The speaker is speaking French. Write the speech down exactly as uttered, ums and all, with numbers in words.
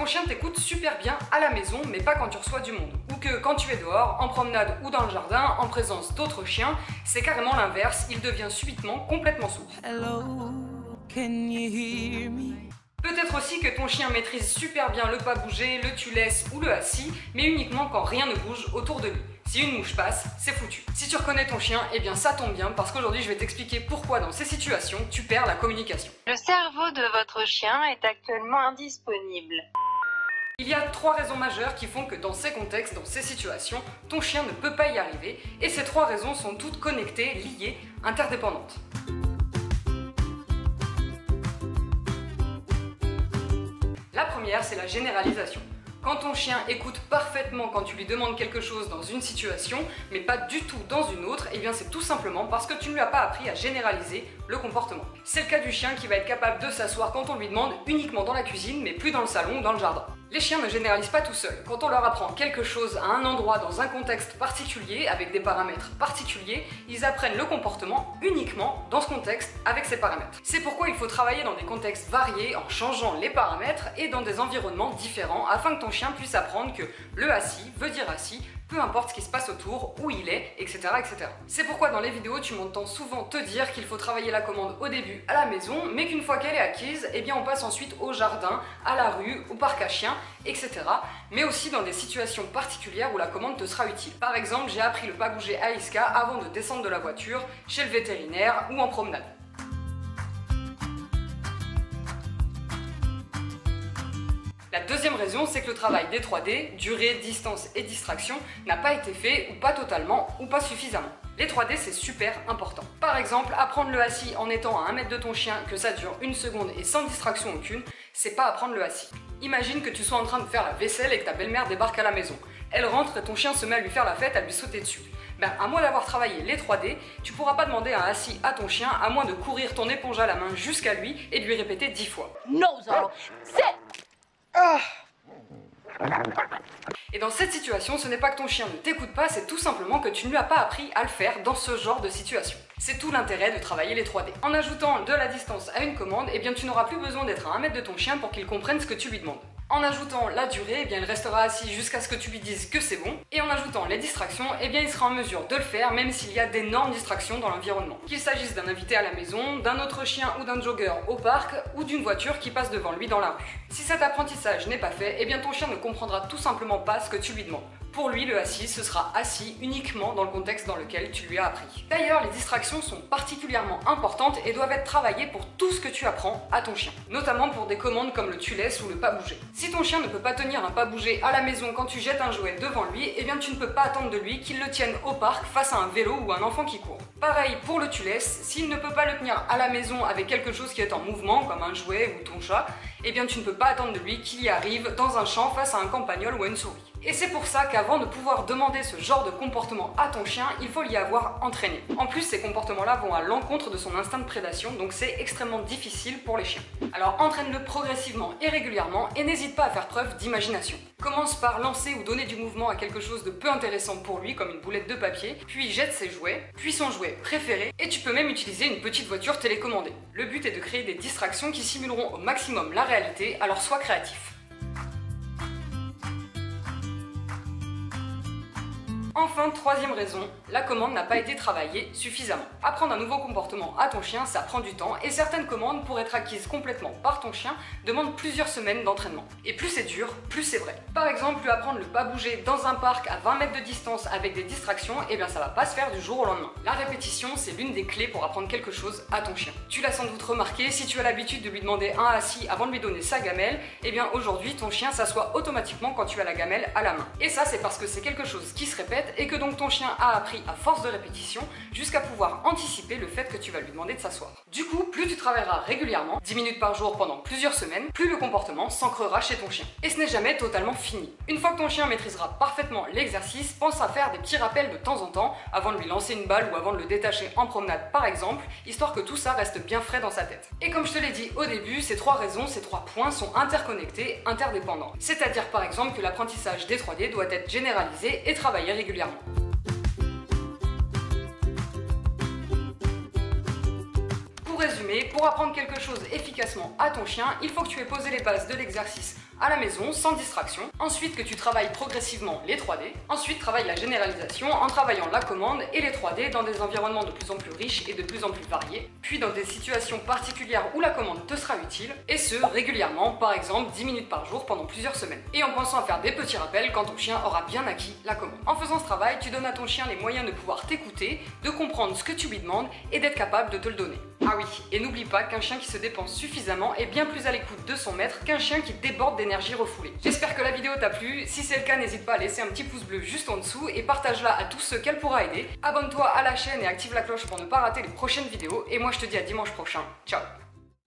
ton chien t'écoute super bien à la maison, mais pas quand tu reçois du monde. Ou que quand tu es dehors, en promenade ou dans le jardin, en présence d'autres chiens, c'est carrément l'inverse, il devient subitement complètement sourd. Hello, can you hear me? Peut-être aussi que ton chien maîtrise super bien le pas bougé, le tu laisses ou le assis, mais uniquement quand rien ne bouge autour de lui. Si une mouche passe, c'est foutu. Si tu reconnais ton chien, eh bien ça tombe bien, parce qu'aujourd'hui je vais t'expliquer pourquoi dans ces situations, tu perds la communication. Le cerveau de votre chien est actuellement indisponible. Il y a trois raisons majeures qui font que dans ces contextes, dans ces situations, ton chien ne peut pas y arriver, et ces trois raisons sont toutes connectées, liées, interdépendantes. La première, c'est la généralisation. Quand ton chien écoute parfaitement quand tu lui demandes quelque chose dans une situation, mais pas du tout dans une autre, et bien c'est tout simplement parce que tu ne lui as pas appris à généraliser le comportement. C'est le cas du chien qui va être capable de s'asseoir quand on lui demande uniquement dans la cuisine, mais plus dans le salon ou dans le jardin. Les chiens ne généralisent pas tout seuls. Quand on leur apprend quelque chose à un endroit, dans un contexte particulier, avec des paramètres particuliers, ils apprennent le comportement uniquement dans ce contexte, avec ces paramètres. C'est pourquoi il faut travailler dans des contextes variés, en changeant les paramètres et dans des environnements différents, afin que ton chien puisse apprendre que le assis veut dire assis, peu importe ce qui se passe autour, où il est, et cetera et cetera. C'est pourquoi dans les vidéos, tu m'entends souvent te dire qu'il faut travailler la commande au début à la maison, mais qu'une fois qu'elle est acquise, eh bien on passe ensuite au jardin, à la rue, au parc à chiens, et cetera. Mais aussi dans des situations particulières où la commande te sera utile. Par exemple, j'ai appris le pas bouger à Iska avant de descendre de la voiture, chez le vétérinaire ou en promenade. La deuxième raison, c'est que le travail des trois D, durée, distance et distraction, n'a pas été fait, ou pas totalement, ou pas suffisamment. Les trois D, c'est super important. Par exemple, apprendre le assis en étant à un mètre de ton chien, que ça dure une seconde et sans distraction aucune, c'est pas apprendre le assis. Imagine que tu sois en train de faire la vaisselle et que ta belle-mère débarque à la maison. Elle rentre et ton chien se met à lui faire la fête, à lui sauter dessus. Ben, à moins d'avoir travaillé les trois D, tu pourras pas demander un assis à ton chien, à moins de courir ton éponge à la main jusqu'à lui et de lui répéter dix fois. Non, Zoro, c'est... Ah. Et dans cette situation, ce n'est pas que ton chien ne t'écoute pas, c'est tout simplement que tu ne lui as pas appris à le faire dans ce genre de situation. C'est tout l'intérêt de travailler les trois D. En ajoutant de la distance à une commande, eh bien tu n'auras plus besoin d'être à un mètre de ton chien pour qu'il comprenne ce que tu lui demandes. En ajoutant la durée, eh bien il restera assis jusqu'à ce que tu lui dises que c'est bon. Et en ajoutant les distractions, eh bien il sera en mesure de le faire, même s'il y a d'énormes distractions dans l'environnement. Qu'il s'agisse d'un invité à la maison, d'un autre chien ou d'un jogger au parc, ou d'une voiture qui passe devant lui dans la rue. Si cet apprentissage n'est pas fait, eh bien ton chien ne comprendra tout simplement pas ce que tu lui demandes. Pour lui, le assis, ce sera assis uniquement dans le contexte dans lequel tu lui as appris. D'ailleurs, les distractions sont particulièrement importantes et doivent être travaillées pour tout ce que tu apprends à ton chien, notamment pour des commandes comme le tu laisses ou le pas bouger. Si ton chien ne peut pas tenir un pas bouger à la maison quand tu jettes un jouet devant lui, eh bien tu ne peux pas attendre de lui qu'il le tienne au parc face à un vélo ou un enfant qui court. Pareil pour le tu laisses, s'il ne peut pas le tenir à la maison avec quelque chose qui est en mouvement, comme un jouet ou ton chat, eh bien tu ne peux pas attendre de lui qu'il y arrive dans un champ face à un campagnol ou à une souris. Et c'est pour ça qu'avant de pouvoir demander ce genre de comportement à ton chien, il faut l'y avoir entraîné. En plus, ces comportements-là vont à l'encontre de son instinct de prédation, donc c'est extrêmement difficile pour les chiens. Alors entraîne-le progressivement et régulièrement, et n'hésite pas à faire preuve d'imagination. Commence par lancer ou donner du mouvement à quelque chose de peu intéressant pour lui, comme une boulette de papier, puis jette ses jouets, puis son jouet préféré, et tu peux même utiliser une petite voiture télécommandée. Le but est de créer des distractions qui simuleront au maximum la réalité, alors sois créatif. Enfin, troisième raison, la commande n'a pas été travaillée suffisamment. Apprendre un nouveau comportement à ton chien, ça prend du temps, et certaines commandes, pour être acquises complètement par ton chien, demandent plusieurs semaines d'entraînement. Et plus c'est dur, plus c'est vrai. Par exemple, lui apprendre le pas bouger dans un parc à vingt mètres de distance avec des distractions, eh bien ça va pas se faire du jour au lendemain. La répétition, c'est l'une des clés pour apprendre quelque chose à ton chien. Tu l'as sans doute remarqué, si tu as l'habitude de lui demander un assis avant de lui donner sa gamelle, eh bien aujourd'hui, ton chien s'assoit automatiquement quand tu as la gamelle à la main. Et ça, c'est parce que c'est quelque chose qui se répète, et que donc ton chien a appris à force de répétition jusqu'à pouvoir anticiper le fait que tu vas lui demander de s'asseoir. Du coup, plus tu travailleras régulièrement, dix minutes par jour pendant plusieurs semaines, plus le comportement s'ancrera chez ton chien. Et ce n'est jamais totalement fini. Une fois que ton chien maîtrisera parfaitement l'exercice, pense à faire des petits rappels de temps en temps, avant de lui lancer une balle ou avant de le détacher en promenade par exemple, histoire que tout ça reste bien frais dans sa tête. Et comme je te l'ai dit au début, ces trois raisons, ces trois points sont interconnectés, interdépendants. C'est-à-dire par exemple que l'apprentissage des trois D doit être généralisé et travaillé régulièrement. Pour résumer, pour apprendre quelque chose efficacement à ton chien, il faut que tu aies posé les bases de l'exercice à la maison, sans distraction. Ensuite que tu travailles progressivement les trois D. Ensuite travaille la généralisation en travaillant la commande et les trois D dans des environnements de plus en plus riches et de plus en plus variés. Puis dans des situations particulières où la commande te sera utile. Et ce, régulièrement, par exemple dix minutes par jour pendant plusieurs semaines. Et en pensant à faire des petits rappels quand ton chien aura bien acquis la commande. En faisant ce travail, tu donnes à ton chien les moyens de pouvoir t'écouter, de comprendre ce que tu lui demandes et d'être capable de te le donner. Ah oui, et n'oublie pas qu'un chien qui se dépense suffisamment est bien plus à l'écoute de son maître qu'un chien qui déborde d'énergie refoulée. J'espère que la vidéo t'a plu, si c'est le cas n'hésite pas à laisser un petit pouce bleu juste en dessous et partage-la à tous ceux qu'elle pourra aider. Abonne-toi à la chaîne et active la cloche pour ne pas rater les prochaines vidéos et moi je te dis à dimanche prochain, ciao.